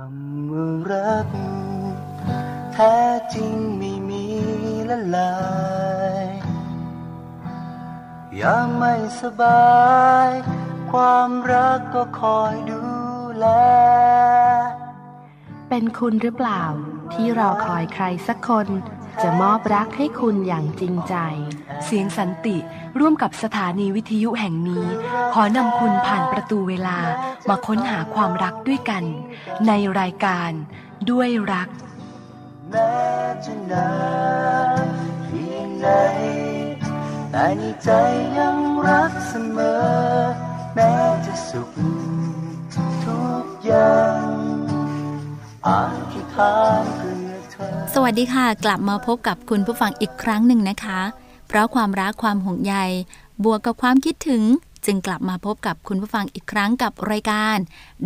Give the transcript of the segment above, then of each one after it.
คำว่ารักแท้จริงไม่มีละลายยามไม่สบายความรักก็คอยดูแลเป็นคุณหรือเปล่าที่รอคอยใครสักคนจะมอบรักให้คุณอย่างจริงใจเสียงสันติร่วมกับสถานีวิทยุแห่งนี้ขอนำคุณผ่านประตูเวลามาค้นหาความรักด้วยกันในรายการด้วยรักแม้จะนานเพียงไหนแต่ในใจยังรักเสมอแม้จะสุขทุกอย่างอ่านที่ข้างคือสวัสดีค่ะกลับมาพบกับคุณผู้ฟังอีกครั้งหนึ่งนะคะเพราะความรักความห่วงใยบวกกับความคิดถึงจึงกลับมาพบกับคุณผู้ฟังอีกครั้งกับรายการ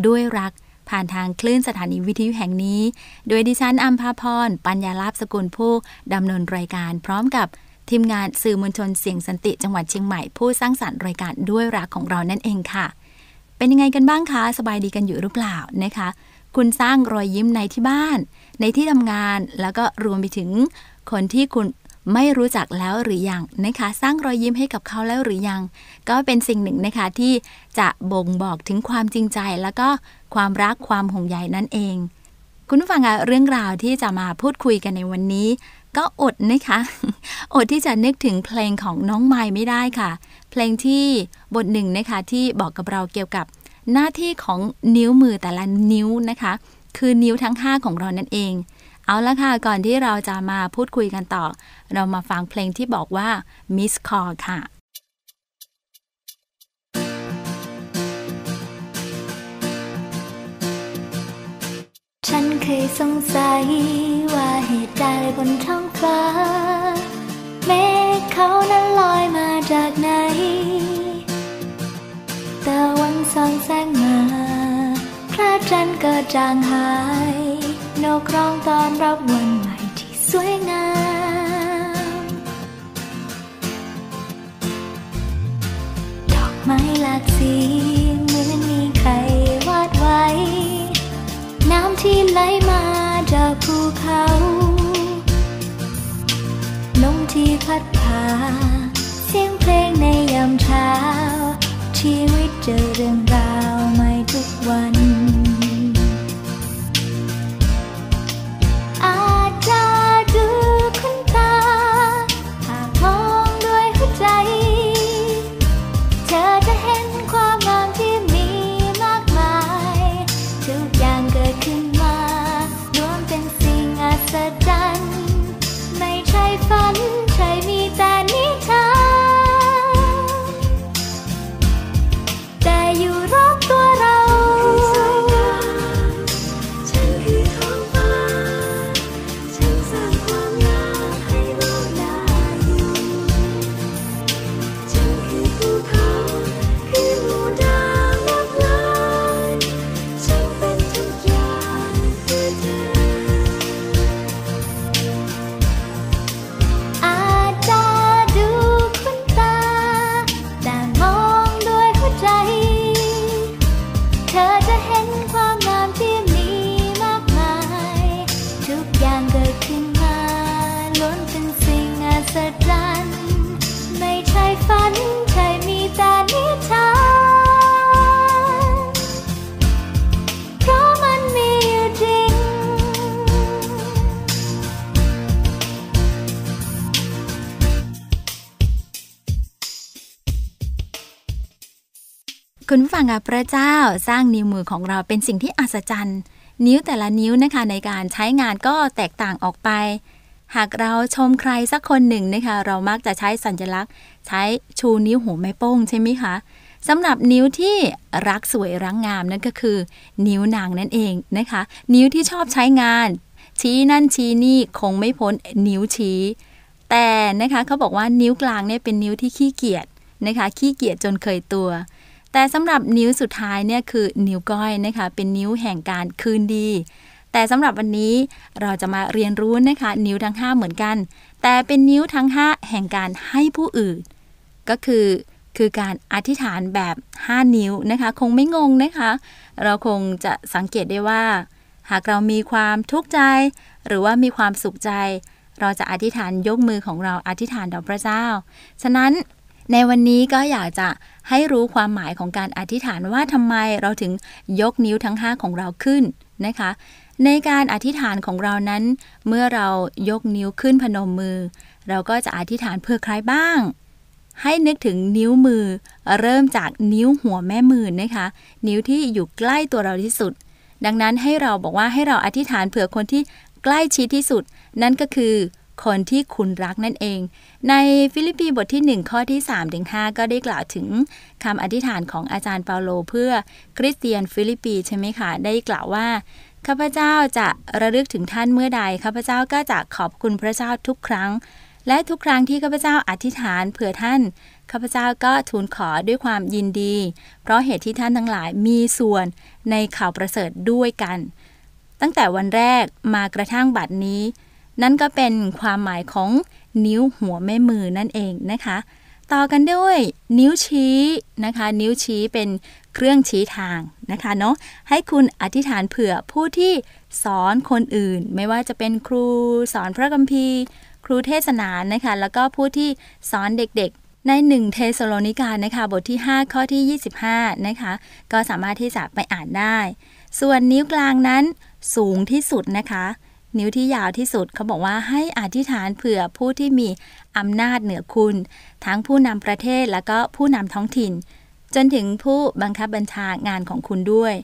ด้วยรักผ่านทางคลื่นสถานีวิทยุแห่งนี้โดยดิฉันอัมพาพรปัญญาลาภสกุลผู้ดำเนินรายการพร้อมกับทีมงานสื่อมวลชนเสียงสันติจังหวัดเชียงใหม่ผู้สร้างสรรค์รายการด้วยรักของเรานั่นเองค่ะเป็นยังไงกันบ้างคะสบายดีกันอยู่หรือเปล่านะคะคุณสร้างรอยยิ้มในที่บ้านในที่ทำงานแล้วก็รวมไปถึงคนที่คุณไม่รู้จักแล้วหรือยังนะคะสร้างรอยยิ้มให้กับเขาแล้วหรือยังก็เป็นสิ่งหนึ่งนะคะที่จะบ่งบอกถึงความจริงใจแล้วก็ความรักความห่วงใยนั่นเองคุณผู้ฟังเรื่องราวที่จะมาพูดคุยกันในวันนี้ก็อดนะคะอดที่จะนึกถึงเพลงของน้องไมค์ไม่ได้ค่ะเพลงที่บทหนึ่งนะคะที่บอกกับเราเกี่ยวกับหน้าที่ของนิ้วมือแต่ละนิ้วนะคะคือนิ้วทั้ง5ของเรานั่นเองเอาละค่ะก่อนที่เราจะมาพูดคุยกันต่อเรามาฟังเพลงที่บอกว่า Miss Call ค่ะฉันเคยสงสัยว่าเหตุใดบนท้องฟ้าเมฆเขานั้นลอยมาจากไหนตะวันส่องแสงมาพระจันทร์ก็จางหายนกร้องต้อนรับวันใหม่ที่สวยงามดอกไม้หลากสีเหมือนมีใครวาดไว้น้ำที่ไหลมาจากภูเขาลมที่พัดผ่าเสียงเพลงในยามเช้าชีวิตเจอเรื่องราวใหม่ทุกวันอาจจะดูคุ้นตาหากมองด้วยหัวใจเธอจะเห็นความงามที่มีมากมายทุกอย่างเกิดขึ้นมารวมเป็นสิ่งอัศจรรย์ไม่ใช่ฝันใช่มีแต่นิทานอยู่รอบตัวเราฉันคือท้องฟ้าฉันสร้างความงามให้โลกน่าอยู่ฉันคือภูเขาคือหมู่ดาวหลากหลายฉันเป็นทุกอย่างคือเธออาจจะดูคุ้นตาแต่มองด้วยหัวใจเธอจะเห็นความงามที่มีมากมายทุกอย่างเกิดขึ้นมาล้วนเป็นสิ่งอัศจรรย์ไม่ใช่ฝันใช่มีแต่นิทานเพราะมันมีอยู่จริงคุณผู้ฟังค่ะพระเจ้าสร้างนิ้วมือของเราเป็นสิ่งที่อัศจรรย์นิ้วแต่ละนิ้วนะคะในการใช้งานก็แตกต่างออกไปหากเราชมใครสักคนหนึ่งนะคะเรามักจะใช้สัญลักษณ์ใช้ชูนิ้วหัวแม่โป้งใช่ไหมคะสำหรับนิ้วที่รักสวยรักงามนั่นก็คือนิ้วนางนั่นเองนะคะนิ้วที่ชอบใช้งานชี้นั่นชี้นี่คงไม่พ้นนิ้วชี้แต่นะคะเขาบอกว่านิ้วกลางเนี่ยเป็นนิ้วที่ขี้เกียจนะคะขี้เกียจจนเคยตัวแต่สำหรับนิ้วสุดท้ายเนี่ยคือนิ้วก้อยนะคะเป็นนิ้วแห่งการคืนดีแต่สำหรับวันนี้เราจะมาเรียนรู้นะคะนิ้วทั้ง5เหมือนกันแต่เป็นนิ้วทั้ง5แห่งการให้ผู้อื่นก็คือการอธิษฐานแบบ5นิ้วนะคะคงไม่งงนะคะเราคงจะสังเกตได้ว่า หากเรามีความทุกข์ใจหรือว่ามีความสุขใจเราจะอธิษฐานยกมือของเราอธิษฐานต่อพระเจ้าฉะนั้นในวันนี้ก็อยากจะให้รู้ความหมายของการอธิษฐานว่าทำไมเราถึงยกนิ้วทั้ง5ของเราขึ้นนะคะในการอธิษฐานของเรานั้นเมื่อเรายกนิ้วขึ้นพนมมือเราก็จะอธิษฐานเพื่อใครบ้างให้นึกถึงนิ้วมือเริ่มจากนิ้วหัวแม่มือนะคะนิ้วที่อยู่ใกล้ตัวเราที่สุดดังนั้นให้เราบอกว่าให้เราอธิษฐานเผื่อคนที่ใกล้ชิดที่สุดนั่นก็คือคนที่คุณรักนั่นเองในฟิลิปปีบทที่1ข้อที่ 3-5 ก็ได้กล่าวถึงคำอธิษฐานของอาจารย์เปาโลเพื่อคริสเตียนฟิลิปปีใช่ไหมคะได้กล่าวว่าข้าพเจ้าจะระลึกถึงท่านเมื่อใดข้าพเจ้าก็จะขอบคุณพระเจ้าทุกครั้งและทุกครั้งที่ข้าพเจ้าอธิษฐานเผื่อท่านข้าพเจ้าก็ทูลขอด้วยความยินดีเพราะเหตุที่ท่านทั้งหลายมีส่วนในข่าวประเสริฐด้วยกันตั้งแต่วันแรกมากระทั่งบัดนี้นั่นก็เป็นความหมายของนิ้วหัวแม่มือนั่นเองนะคะต่อกันด้วยนิ้วชี้นะคะนิ้วชี้เป็นเครื่องชี้ทางนะคะเนาะให้คุณอธิษฐานเผื่อผู้ที่สอนคนอื่นไม่ว่าจะเป็นครูสอนพระคัมภีร์ครูเทศนานะคะแล้วก็ผู้ที่สอนเด็กๆใน1เธสะโลนิกานะคะบทที่5ข้อที่25นะคะก็สามารถที่จะไปอ่านได้ส่วนนิ้วกลางนั้นสูงที่สุดนะคะนิ้วที่ยาวที่สุดเขาบอกว่าให้อธิษฐานเผื่อผู้ที่มีอำนาจเหนือคุณทั้งผู้นำประเทศและก็ผู้นำท้องถิ่นจนถึงผู้บังคับบัญชางานของคุณด้วย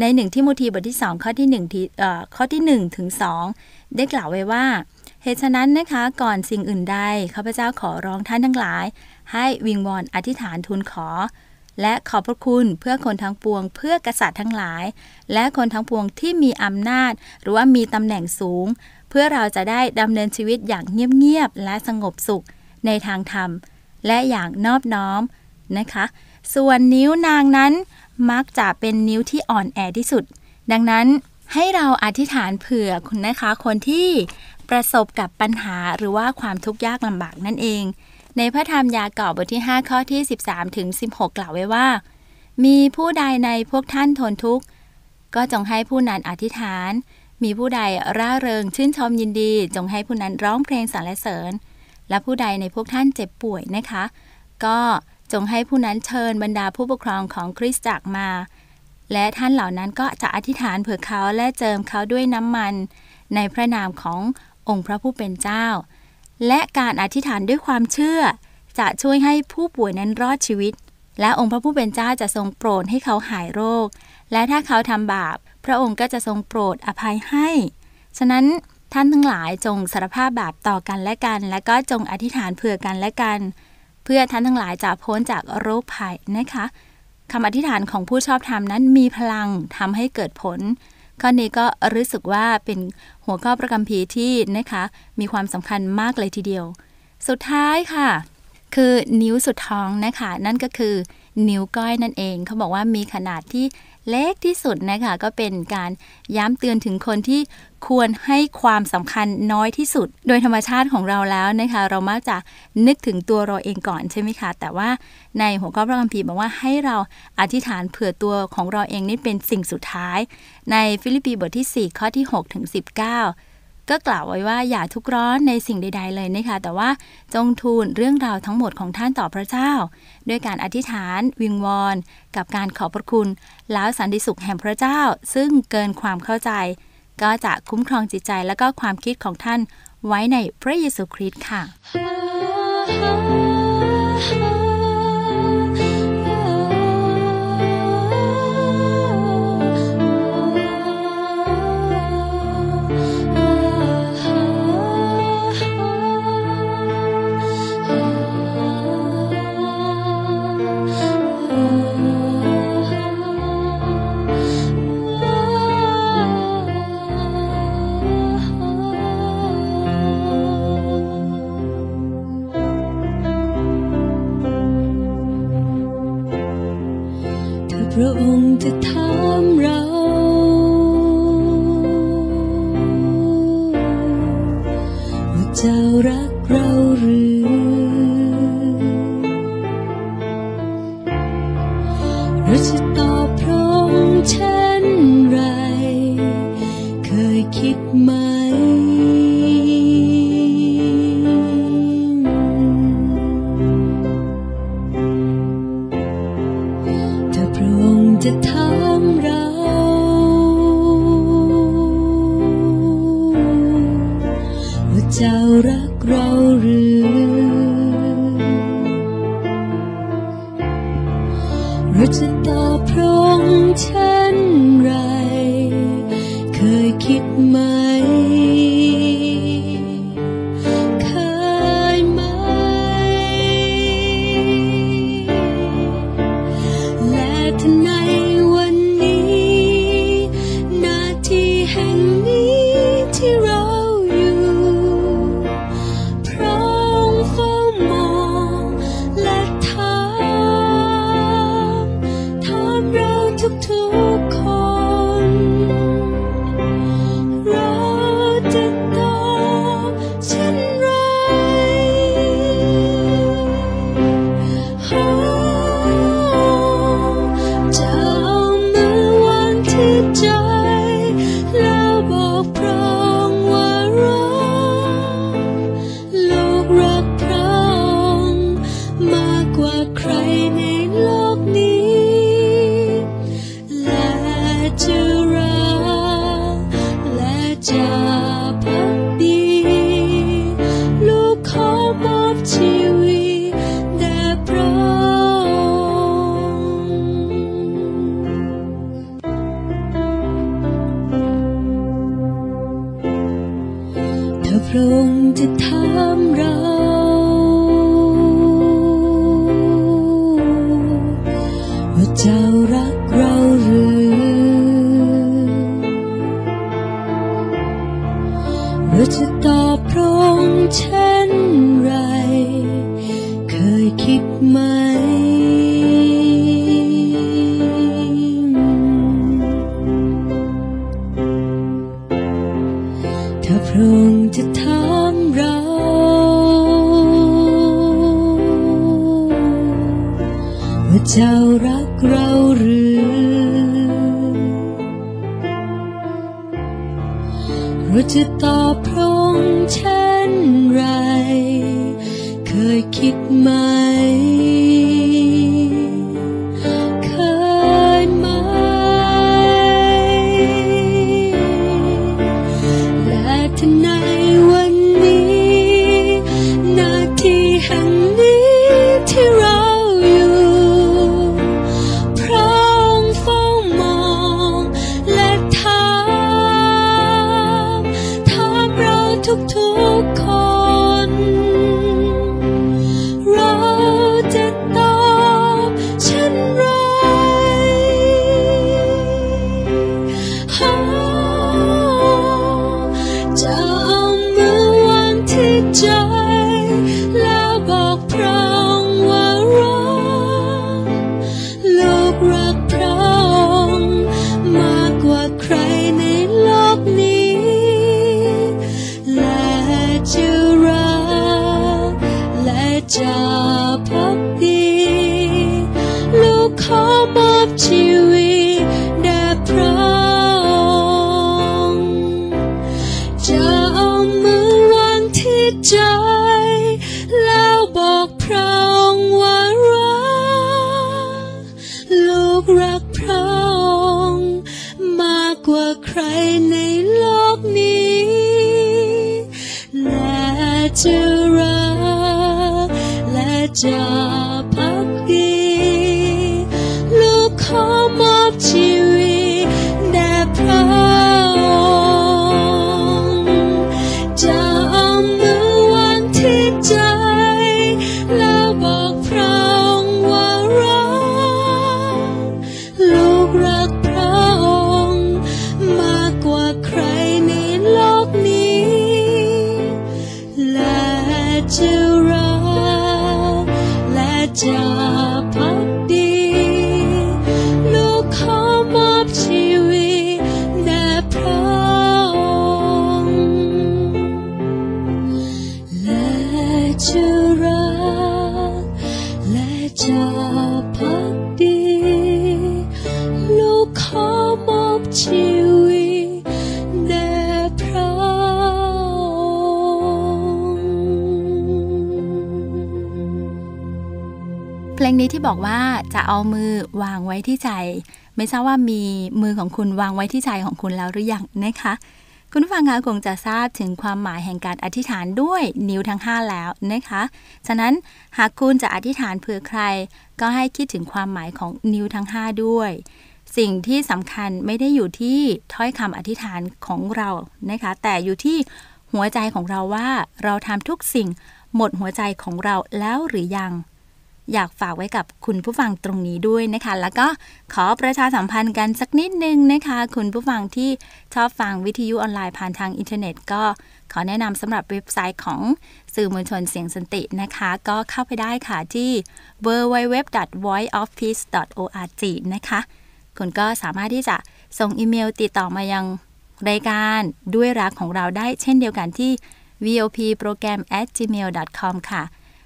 ใน1ทิโมธีบทที่2ข้อที่1ถึง2ได้กล่าวไว้ว่าเหตุฉะนั้นนะคะก่อนสิ่งอื่นใดข้าพเจ้าขอร้องท่านทั้งหลายให้วิงวอนอธิษฐานทูลขอและขอบพระคุณเพื่อคนทั้งปวงเพื่อกษัตริย์ทั้งหลายและคนทั้งปวงที่มีอำนาจหรือว่ามีตำแหน่งสูงเพื่อเราจะได้ดำเนินชีวิตอย่างเงียบๆและสงบสุขในทางธรรมและอย่างนอบน้อมนะคะส่วนนิ้วนางนั้นมักจะเป็นนิ้วที่อ่อนแอที่สุดดังนั้นให้เราอธิษฐานเผื่อคุณนะคะคนที่ประสบกับปัญหาหรือว่าความทุกข์ยากลำบากนั่นเองในพระธรรมยากอบบทที่5ข้อที่ 13-16 กล่าวไว้ว่ามีผู้ใดในพวกท่านทนทุกข์ก็จงให้ผู้นั้นอธิษฐานมีผู้ใดร่าเริงชื่นชมยินดีจงให้ผู้นั้นร้องเพลงสรรเสริญและผู้ใดในพวกท่านเจ็บป่วยนะคะก็จงให้ผู้นั้นเชิญบรรดาผู้ปกครองของคริสตจักรมาและท่านเหล่านั้นก็จะอธิษฐานเผื่อเขาและเจิมเขาด้วยน้ำมันในพระนามขององค์พระผู้เป็นเจ้าและการอธิษฐานด้วยความเชื่อจะช่วยให้ผู้ป่วยนั้นรอดชีวิตและองค์พระผู้เป็นเจ้าจะทรงโปรดให้เขาหายโรคและถ้าเขาทำบาปพระองค์ก็จะทรงโปรดอภัยให้ฉะนั้นท่านทั้งหลายจงสารภาพบาปต่อกันและกันและก็จงอธิษฐานเผื่อกันและกันเพื่อท่านทั้งหลายจะพ้นจากโรคภัยนะคะคำอธิษฐานของผู้ชอบธรรมนั้นมีพลังทำให้เกิดผลข้อนี้ก็รู้สึกว่าเป็นหัวข้อพระคัมภีร์ที่นะคะมีความสำคัญมากเลยทีเดียวสุดท้ายค่ะคือนิ้วสุดท้องนะคะนั่นก็คือนิ้วก้อยนั่นเองเขาบอกว่ามีขนาดที่เล็กที่สุดนะคะก็เป็นการย้ำเตือนถึงคนที่ควรให้ความสำคัญน้อยที่สุดโดยธรรมชาติของเราแล้วนะคะเรามักจะนึกถึงตัวเราเองก่อนใช่ไหมคะแต่ว่าในหัวข้อพระคัมภีร์บอกว่าให้เราอธิษฐานเผื่อตัวของเราเองนี่เป็นสิ่งสุดท้ายในฟิลิปปีบทที่4ข้อที่6ถึง19ก็กล่าวไว้ว่าอย่าทุกข์ร้อนในสิ่งใดๆเลยนะคะแต่ว่าจงทูลเรื่องราวทั้งหมดของท่านต่อพระเจ้าด้วยการอธิษฐานวิงวอนกับการขอบพระคุณแล้วสันติสุขแห่งพระเจ้าซึ่งเกินความเข้าใจก็จะคุ้มครองจิตใจและก็ความคิดของท่านไว้ในพระเยซูคริสต์ค่ะ พระองค์จะถามเราว่าเจ้ารักเราหรือเราจะตอบพระองค์เช่นไรเคยคิดไหมถ้าพระองค์จะถามเราว่าเจ้ารักเราหรือเราจะตอบพระองค์เช่นไรเคยคิดไหมจะพักดีลูกขอมอบชีวิตแด่พระองค์จะเอามือวางที่ใจแล้วบอกพระองค์ว่ารักลูกรักพระองค์มากกว่าใครในโลกนี้และจะรักจะพักดีลูกขอมอบชีวิตแด่พระองค์จะเอามือวางที่ใจแล้วบอกพระองค์ว่ารักลูกรักพระองค์มากกว่าใครในโลกนี้และจะรักจะพักดีลูกขอมอบชีวิตแด่พระองค์และจะรักและจะพักดีลูกขอมอบชีวิตแด่พระเพลงนี้ที่บอกว่าจะเอามือวางไว้ที่ใจไม่ทราบว่ามีมือของคุณวางไว้ที่ใจของคุณแล้วหรือยังนะคะคุณผู้ฟังคะคงจะทราบถึงความหมายแห่งการอธิษฐานด้วยนิ้วทั้ง5แล้วนะคะฉะนั้นหากคุณจะอธิษฐานเผื่อใครก็ให้คิดถึงความหมายของนิ้วทั้ง5ด้วยสิ่งที่สำคัญไม่ได้อยู่ที่ถ้อยคำอธิษฐานของเรานะคะแต่อยู่ที่หัวใจของเราว่าเราทำทุกสิ่งหมดหัวใจของเราแล้วหรือยังอยากฝากไว้กับคุณผู้ฟังตรงนี้ด้วยนะคะแล้วก็ขอประชาสัมพันธ์กันสักนิดนึงนะคะคุณผู้ฟังที่ชอบฟังวิทยุออนไลน์ผ่านทางอินเทอร์เน็ตก็ขอแนะนำสำหรับเว็บไซต์ของสื่อมวลชนเสียงสันตินะคะก็เข้าไปได้ค่ะที่ www.voiceofpeace.org นะคะคุณก็สามารถที่จะส่งอีเมลติดต่อมายังรายการด้วยรักของเราได้เช่นเดียวกันที่ vopprogram@gmail.com ค่ะ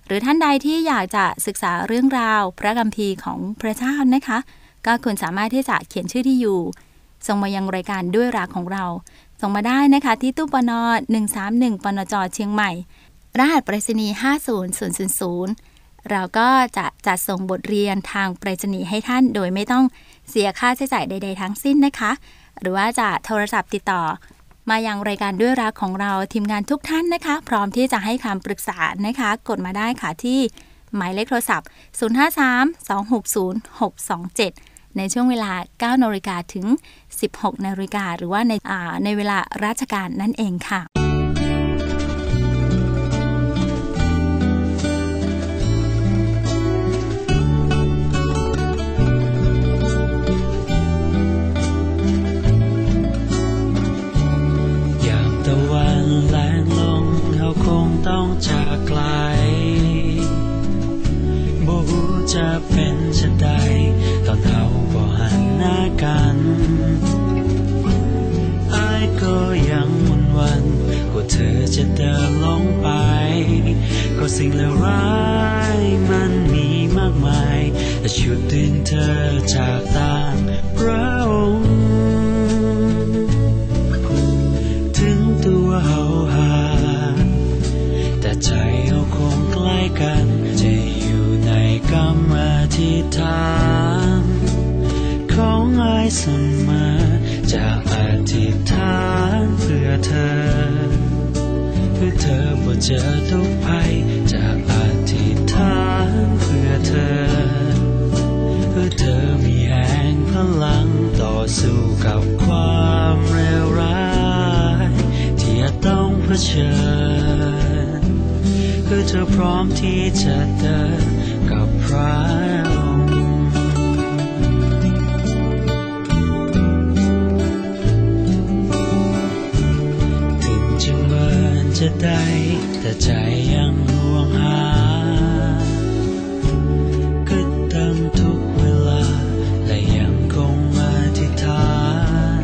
หรือท่านใดที่อยากจะศึกษาเรื่องราวพระคัมภีร์ของพระเจ้านะคะก็คุณสามารถที่จะเขียนชื่อที่อยู่ส่งมายังรายการด้วยรักของเราส่งมาได้นะคะที่ตู้ปน131ปนจเชียงใหม่รหัสไปรษณีย์50000เราก็จะจัดส่งบทเรียนทางไปรษณีย์ให้ท่านโดยไม่ต้องเสียค่าใช้จ่ายใดๆทั้งสิ้นนะคะหรือว่าจะโทรศัพท์ติดต่อมายังรายการด้วยรักของเราทีมงานทุกท่านนะคะพร้อมที่จะให้คำปรึกษานะคะกดมาได้ค่ะที่หมายเลขโทรศัพท์053-260-627ในช่วงเวลา 9:00 นถึง 16:00 นหรือว่าในเวลาราชการนั่นเองค่ะ อจะเดินลงไปก็สิ่งเลวร้ายมันมีมากมายแต่ชุดดึงเธอจากต่างเราถึงตัวเขาห่างแต่ใจเราคงใกล้กันจะอยู่ในกรรมที่ทำของไอ้เสมอจะอธิษฐานเพื่อเธอบ่เจอทุกภัยจะอธิษฐานเพื่อเธอมีแรงพลังต่อสู้กับความเลวร้ายที่อาจต้องเผชิญเธอพร้อมที่จะเดินกับพระองค์ถึงจะเมินจะได้แต่ใจยังห่วงหาคิดถึงทุกเวลาและยังคงอธิษฐาน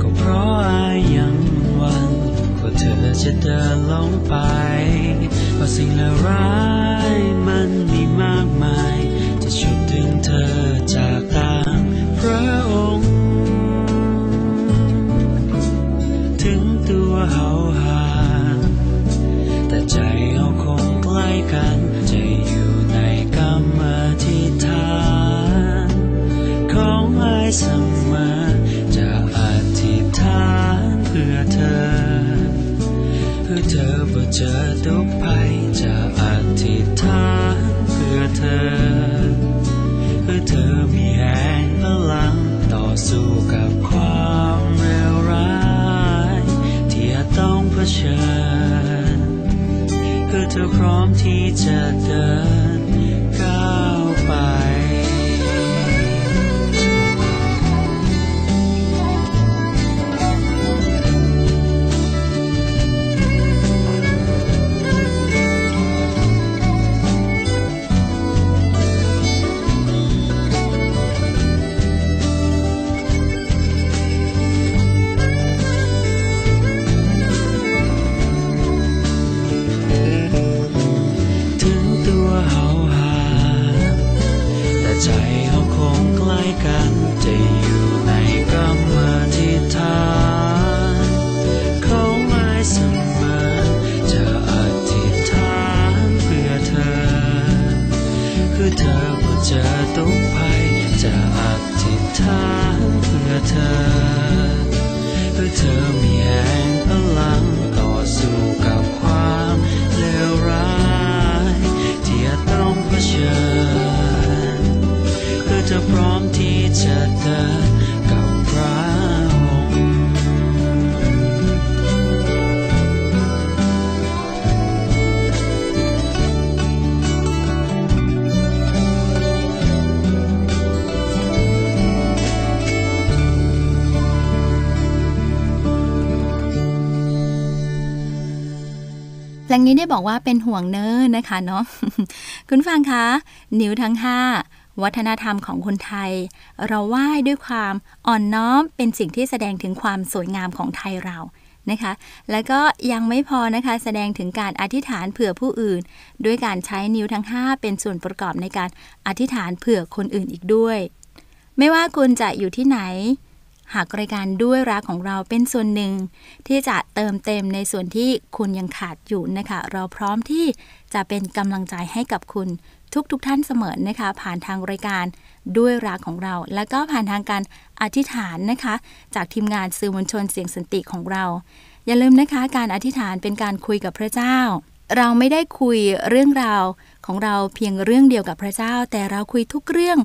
ก็เพราะอายังหวังว่าเธอจะเดินลงไปว่าสิ่งเลวร้ายมันมีมากมายจะฉุดดึงเธอจากตามพระองค์ถึงตัวเขาห่างแต่ใจเราคงใกล้กันจะอยู่ในกรรมที่ทานของไอ้เสมอจะอธิษฐานเพื่อเธอบ่เจอทุกภัยจะอธิษฐานเพื่อเธอมีแรงพลังต่อสู้กับความเลวร้ายที่อาจต้องเผชิญเธอพร้อมที่จะเดินก้าวไปใจเราคงใกล้กันจะอยู่ในกรรมที่ทานเขาไม่เสมอจะอธิษฐานเพื่อเธอบ่เจอทุกภัยจะอธิษฐานเพื่อเธอมีแรงพลังต่อสู้กับความเลวร้ายที่อาจต้องเผชิญจะพร้อมที่จะเดินกับพระองค์เพลงนี้ได้บอกว่าเป็นห่วงเน้อนะคะเนาะคุณฟังคะนิ้วทั้ง5วัฒนธรรมของคนไทยเราไหว้ด้วยความอ่อนน้อมเป็นสิ่งที่แสดงถึงความสวยงามของไทยเรานะคะแล้วก็ยังไม่พอนะคะแสดงถึงการอธิษฐานเผื่อผู้อื่นด้วยการใช้นิ้วทั้ง5เป็นส่วนประกอบในการอธิษฐานเผื่อคนอื่นอีกด้วยไม่ว่าคุณจะอยู่ที่ไหนหากรายการด้วยรักของเราเป็นส่วนหนึ่งที่จะเติมเต็มในส่วนที่คุณยังขาดอยู่นะคะเราพร้อมที่จะเป็นกำลังใจให้กับคุณทุกท่านเสมอนะคะผ่านทางรายการด้วยรักของเราแล้วก็ผ่านทางการอธิษฐานนะคะจากทีมงานสื่อมวลชนเสียงสันติของเราอย่าลืมนะคะการอธิษฐานเป็นการคุยกับพระเจ้าเราไม่ได้คุยเรื่องราวของเราเพียงเรื่องเดียวกับพระเจ้าแต่เราคุยทุกเรื่อง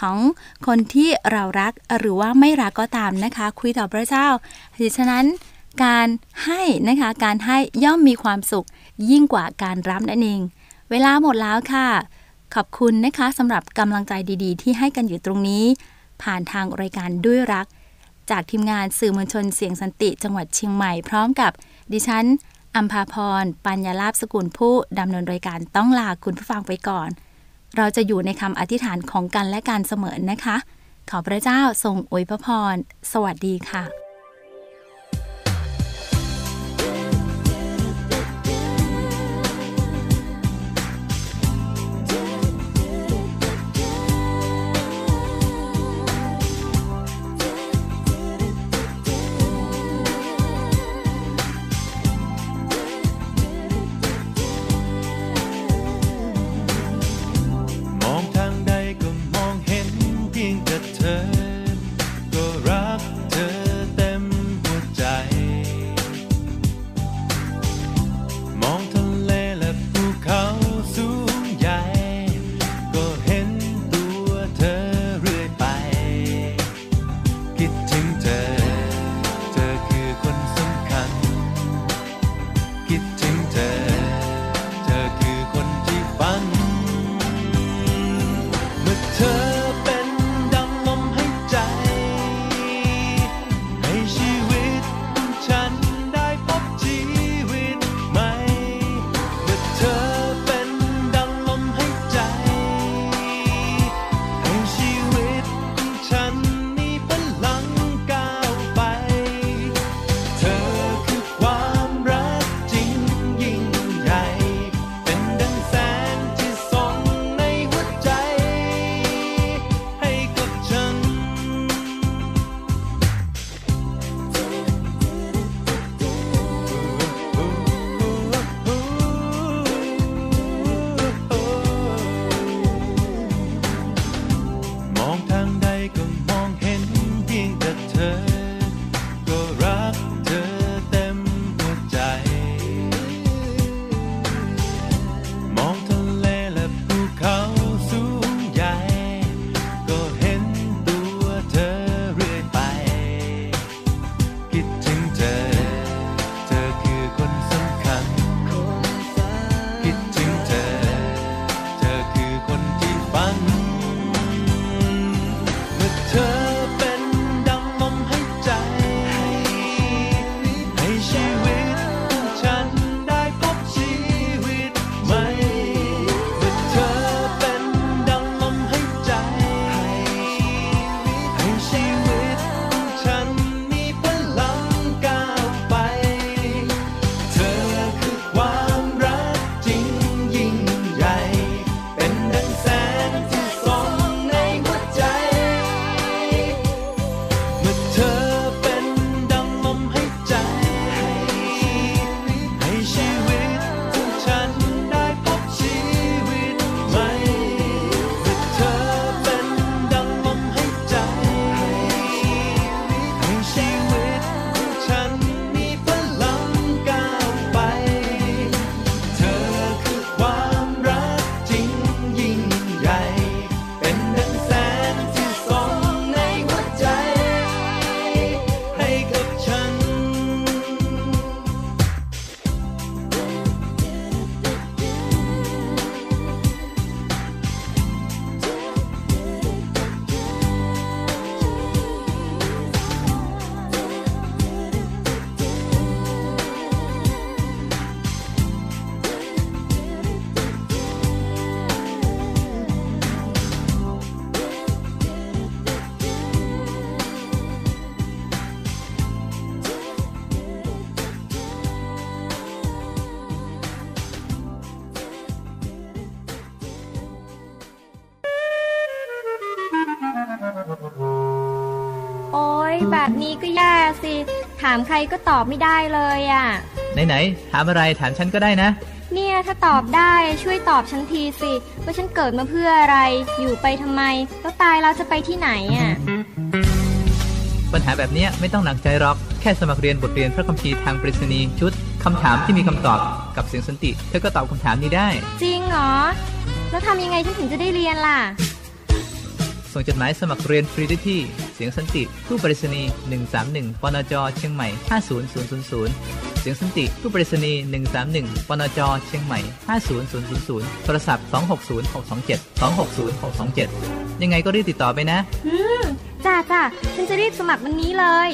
ของคนที่เรารักหรือว่าไม่รักก็ตามนะคะคุยต่อพระเจ้าฉะนั้นการให้นะคะการให้ย่อมมีความสุขยิ่งกว่าการรับนั่นเองเวลาหมดแล้วค่ะขอบคุณนะคะสำหรับกำลังใจดีๆที่ให้กันอยู่ตรงนี้ผ่านทางรายการด้วยรักจากทีมงานสื่อมวลชนเสียงสันติจังหวัดเชียงใหม่พร้อมกับดิฉันอัมภาพรปัญญาลาภสกุลผู้ดำเนินรายการต้องลาคุณผู้ฟังไปก่อนเราจะอยู่ในคำอธิษฐานของกันและกันเสมอนะคะขอพระเจ้าทรงอวยพรสวัสดีค่ะ นี้ก็แย่สิถามใครก็ตอบไม่ได้เลยอ่ะไหนๆถามอะไรถามฉันก็ได้นะเนี่ยถ้าตอบได้ช่วยตอบฉันทีสิว่าฉันเกิดมาเพื่ออะไรอยู่ไปทำไมแล้วตายเราจะไปที่ไหนอ่ะปัญหาแบบนี้ไม่ต้องหนักใจหรอกแค่สมัครเรียนบทเรียนพระคัมภีร์ทางปริศนีย์ชุดคำถามที่มีคำตอบกับเสียงสันติเธอก็ตอบคำถามนี้ได้จริงเหรอแล้วทำยังไงฉันถึงจะได้เรียนล่ะส่งจดหมายสมัครเรียนฟรีได้ที่เสียงสันติตู้ปริศนีย์131ปนจ.เชียงใหม่50000เสียงสันติตู้ปริศนีย์131ปนจ.เชียงใหม่50000โทรศัพท์260627 260627ยังไงก็รีบติดต่อไปนะจ้าฉันจะรีบสมัครวันนี้เลย